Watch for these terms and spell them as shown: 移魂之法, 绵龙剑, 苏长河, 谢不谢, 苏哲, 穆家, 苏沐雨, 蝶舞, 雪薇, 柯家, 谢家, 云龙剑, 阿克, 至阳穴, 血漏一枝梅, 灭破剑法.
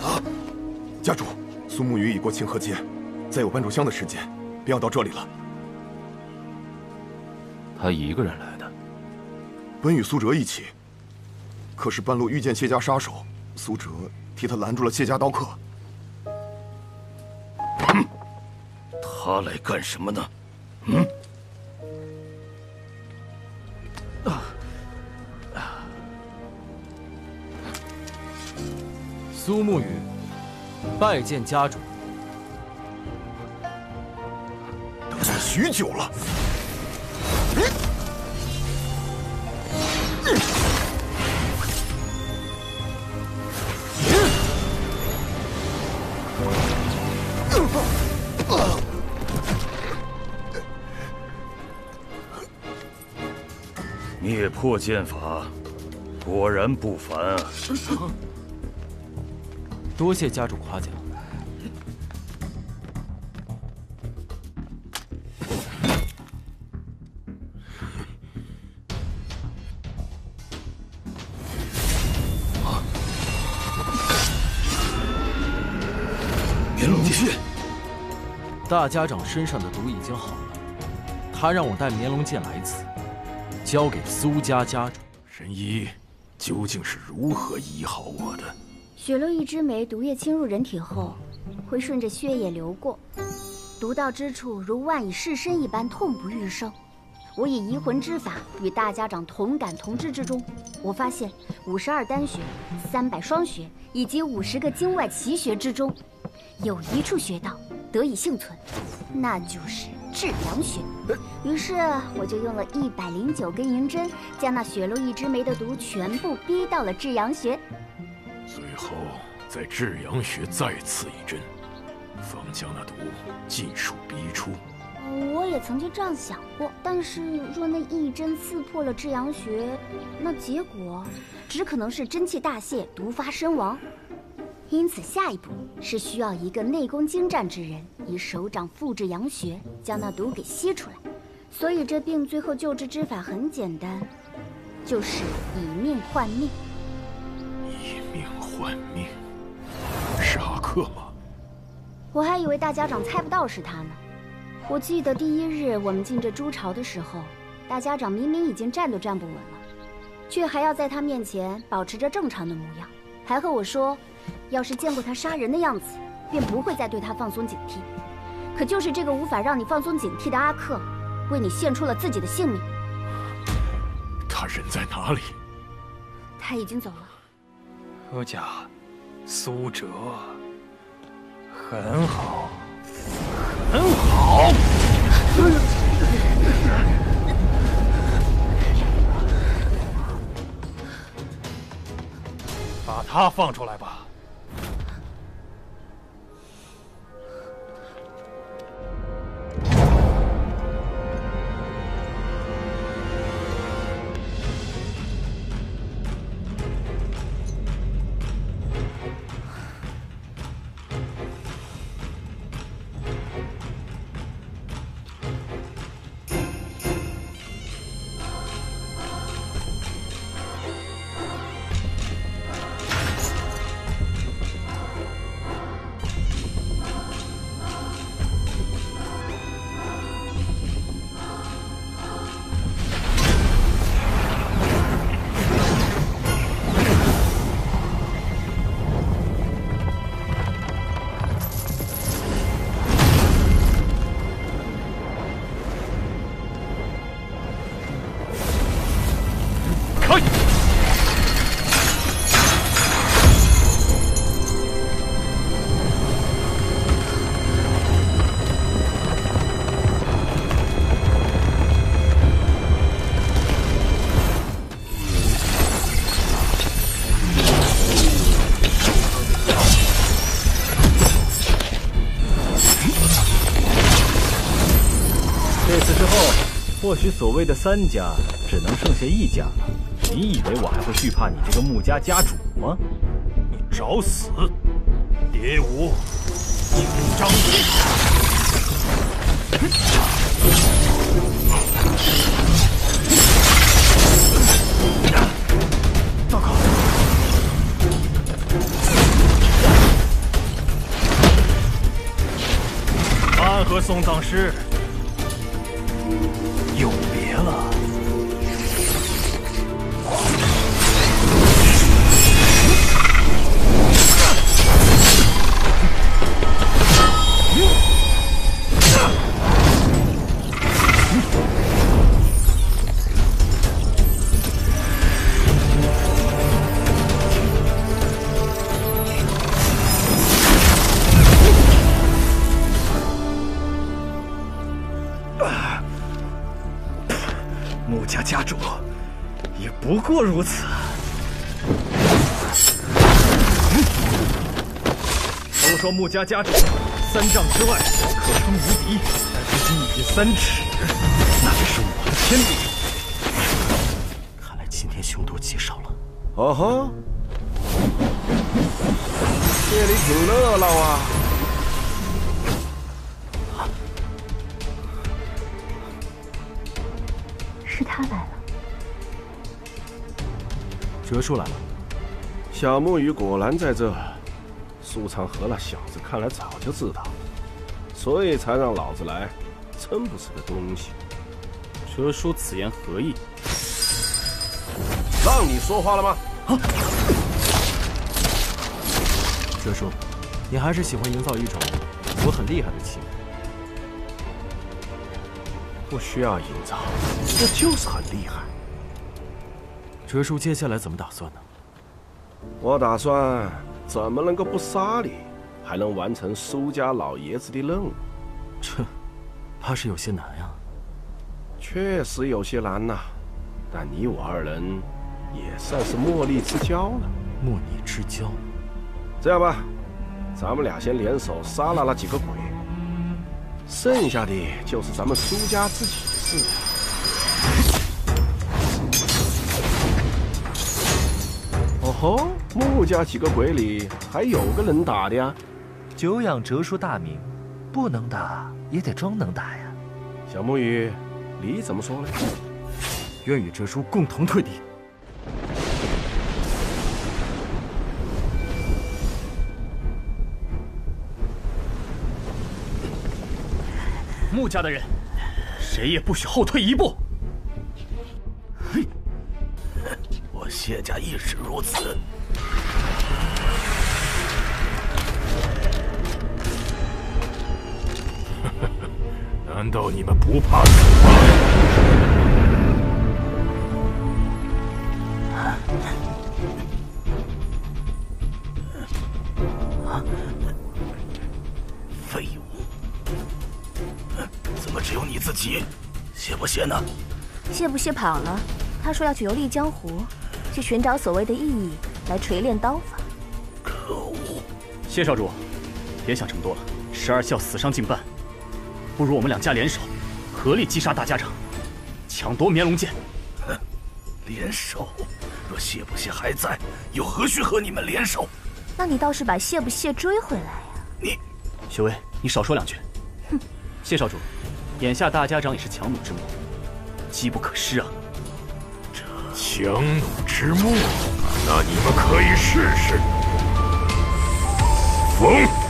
啊！家主，苏沐雨已过清河街，再有半炷香的时间，便要到这里了。他一个人来的？本与苏哲一起，可是半路遇见谢家杀手，苏哲替他拦住了谢家刀客。他来干什么呢？嗯。 苏沐雨，拜见家主。等你许久了。灭破剑法，果然不凡啊！ 多谢家主夸奖。云龙剑，大家长身上的毒已经好了，他让我带绵龙剑来此，交给苏家家主。神医究竟是如何医好我的？ 血漏一枝梅毒液侵入人体后，会顺着血液流过，毒到之处如万蚁噬身一般痛不欲生。我以移魂之法与大家长同感同治之中，我发现52丹穴、300双穴以及50个经外奇穴之中，有一处穴道得以幸存，那就是至阳穴。于是我就用了109根银针，将那血漏一枝梅的毒全部逼到了至阳穴。 最后，在至阳穴再刺一针，方将那毒尽数逼出。我也曾经这样想过，但是若那一针刺破了至阳穴，那结果只可能是真气大泄，毒发身亡。因此，下一步是需要一个内功精湛之人，以手掌复至阳穴，将那毒给吸出来。所以，这病最后救治之法很简单，就是以命换命。 换命，是阿克吗？我还以为大家长猜不到是他呢。我记得第一日我们进这朱朝的时候，大家长明明已经站都站不稳了，却还要在他面前保持着正常的模样，还和我说，要是见过他杀人的样子，便不会再对他放松警惕。可就是这个无法让你放松警惕的阿克，为你献出了自己的性命。他人在哪里？他已经走了。 柯家，苏哲，很好，很好。把他放出来吧。或许所谓的三家只能剩下一家了。你以为我还会惧怕你这个穆家家主吗？你找死！蝶舞，紧张力。大哥。送葬师，永别了。 穆家家主也不过如此。都说穆家家主三丈之外可称无敌，但如今已经3尺，那便是我的天敌。看来今天凶多吉少了。哦吼，夜里挺热闹啊。是他来了，哲叔来了。小木鱼果然在这。 苏长河那小子看来早就知道，所以才让老子来，真不是个东西。哲叔此言何意？让你说话了吗？啊！哲叔，你还是喜欢营造一种我很厉害的气氛。不需要营造，这就是很厉害。哲叔接下来怎么打算呢？我打算。 怎么能够不杀你，还能完成苏家老爷子的任务？这，怕是有些难呀。确实有些难呐，但你我二人也算是莫逆之交了。莫逆之交，这样吧，咱们俩先联手杀了那几个鬼，剩下的就是咱们苏家自己的事了。 哦，穆家几个鬼里还有个能打的呀！久仰哲叔大名，不能打也得装能打呀。小木鱼，你怎么说呢？愿与哲叔共同退敌。穆家的人，谁也不许后退一步。 谢家亦是如此。难道你们不怕死吗？啊！废物！怎么只有你自己？谢不谢呢？谢不谢跑了？他说要去游历江湖。 去寻找所谓的意义，来锤炼刀法。可恶！谢少主，别想这么多了。12校死伤近半，不如我们2家联手，合力击杀大家长，抢夺绵龙剑。哼，联手？若谢不谢还在，又何须和你们联手？那你倒是把谢不谢追回来呀！你，雪薇，你少说2句。哼，谢少主，眼下大家长也是强弩之末，机不可失啊。 强弩之末，那你们可以试试。风。